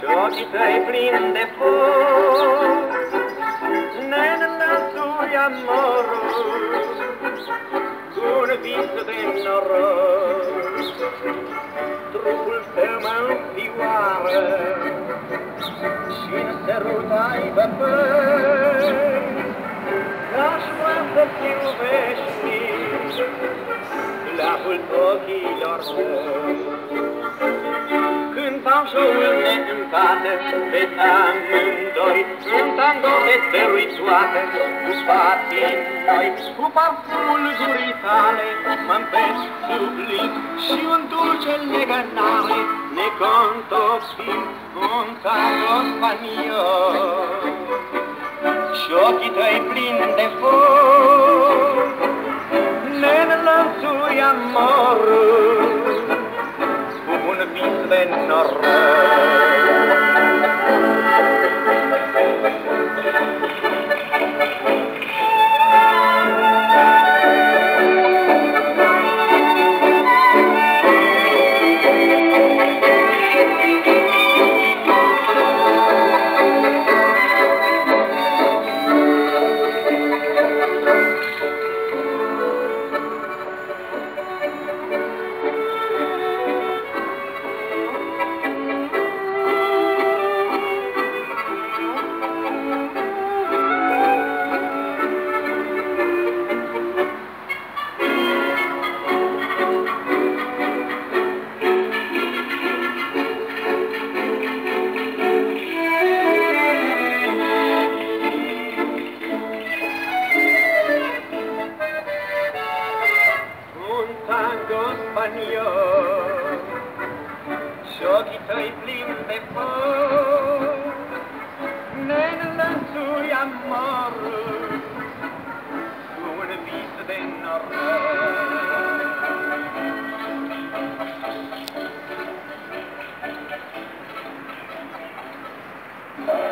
Ciocii tăi plini de foc, nenlăsui amorul cu un vis de noroc. Trupul tău mă-nfioară și-n sărul mai băbăi, aș vrea să fiu veșnic glasul ochilor tăi. Panjoul ne împate, pe amândoi, sunt andore dăruitoare, cu patii noi, cu parfumul gurii tale, mă-nvești sublim și un dulce legănare, ne contopim un tango spaniol. Și ochii tăi plini de foc, ne înlătui amorul, vis de noroc.